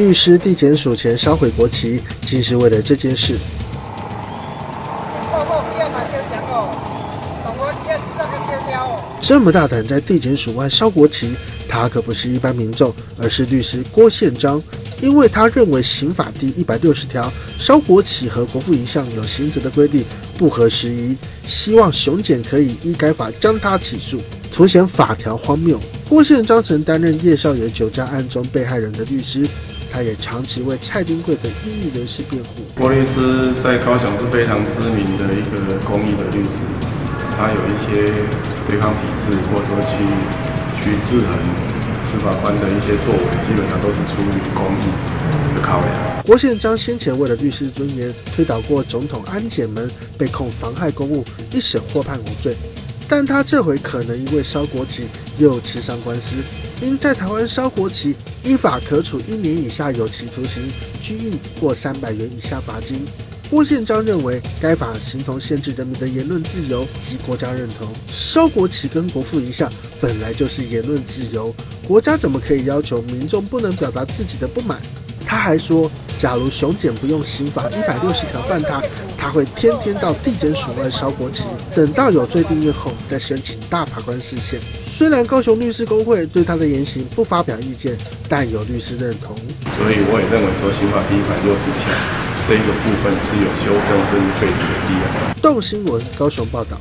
律师地检署前烧毁国旗，竟是为了这件事。 这么大胆在地检署外烧国旗，他可不是一般民众，而是律师郭宪章。因为他认为刑法第160条烧国旗和国父遗像有刑责的规定不合时宜，希望熊检可以依该法将他起诉，凸显法条荒谬。郭宪章曾担任叶少爷酒驾案中被害人的律师，他也长期为蔡金贵等异议人士辩护。郭律师在高雄是非常知名的一个公益的律师，他有一些 对抗体制，或者说去制衡司法官的一些作为，基本上都是出于公益的考量。郭宪章先前为了律师尊严，推倒过总统安检门，被控妨害公务，一审获判无罪。但他这回可能因为烧国旗又吃上官司，因在台湾烧国旗，依法可处1年以下有期徒刑、拘役或300元以下罚金。 郭宪章认为，该法形同限制人民的言论自由及国家认同。烧国旗跟国父遗像本来就是言论自由，国家怎么可以要求民众不能表达自己的不满？他还说，假如熊检不用刑法160条办他，他会天天到地检署外烧国旗，等到有罪定谳后再申请大法官释宪。虽然高雄律师公会对他的言行不发表意见，但有律师认同，所以我也认为说，刑法第160条。 这个部分是有修正，甚至废止的必要。动新闻高雄报道。